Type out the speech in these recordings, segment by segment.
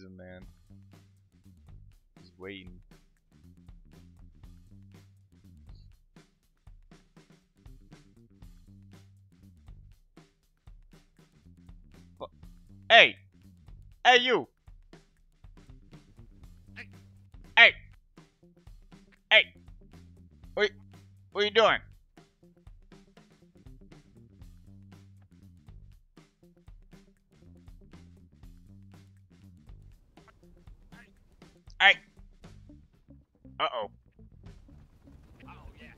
reason, man. He's waiting. Hey! Hey, you! Hey! Hey! What are you doing? Hey! Uh-oh. Oh, yeah.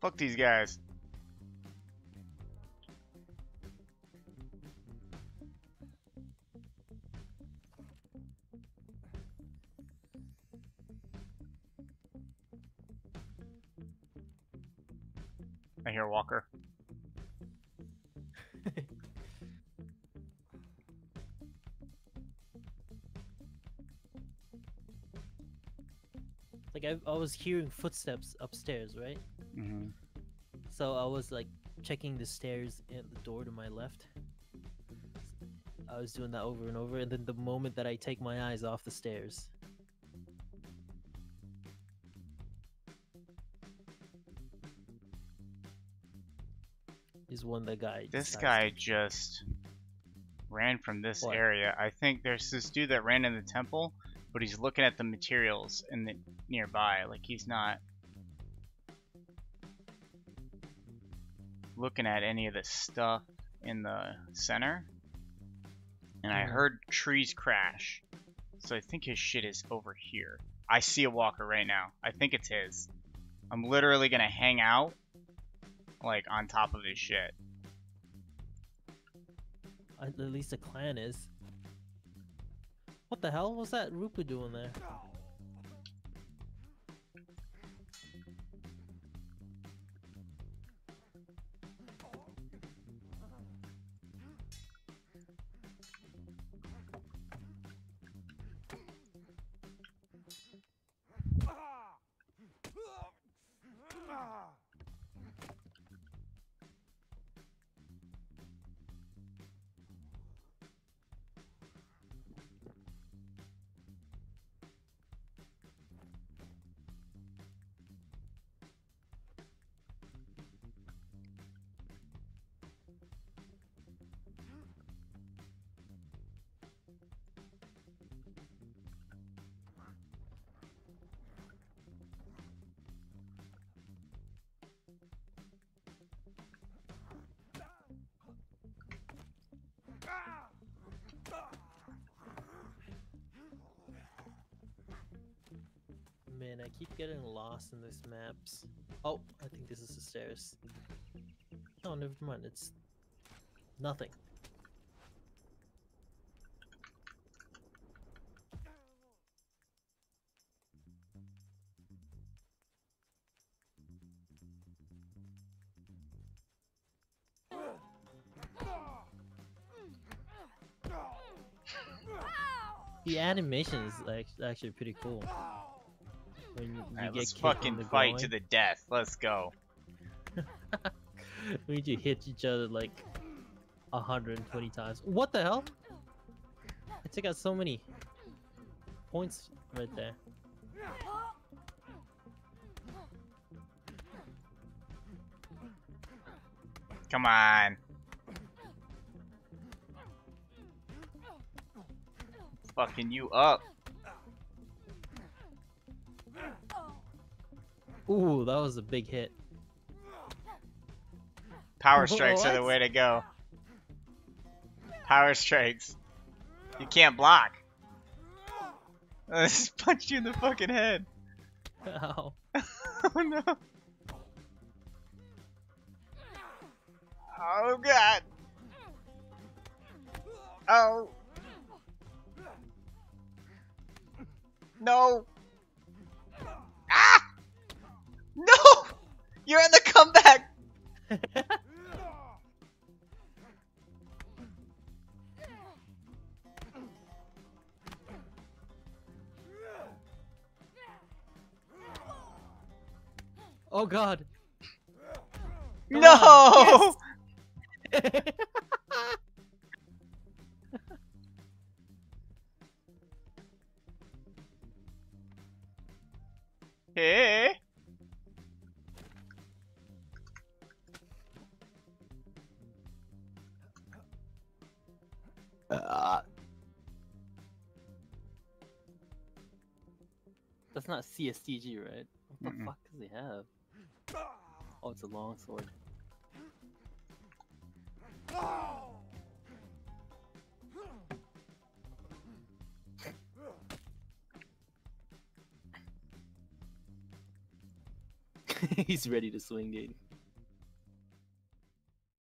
Fuck these guys. I hear Walker. Like I was hearing footsteps upstairs, right? Mm-hmm. So I was like checking the stairs and the door to my left. I was doing that over and over, and then the moment that I take my eyes off the stairs, is when the guy. This guy just ran from this area. I think there's this dude that ran in the temple, but he's looking at the materials in the nearby. Like he's not looking at any of the stuff in the center, and I heard trees crash, so I think his shit is over here. I see a walker right now. I think it's his. I'm literally gonna hang out like on top of his shit. At least the clan is. What the hell was that Rupa doing there? Man, I keep getting lost in these maps. Oh, I think this is the stairs. Oh, never mind. It's nothing. The animation is actually pretty cool. Alright, let's fucking fight to the death. Let's go. We need to hit each other like 120 times. What the hell? I took out so many points right there. Come on. Fucking you up. Ooh, that was a big hit. Power strikes are the way to go. Power strikes. You can't block. I just punched you in the fucking head. Ow. Oh no. Oh god. Oh. No. Ah! No! You're in the comeback! Oh god. Come no! Yes. Hey. That's not CSTG, right? What the fuck does he have? Oh, it's a long sword. He's ready to swing, dude.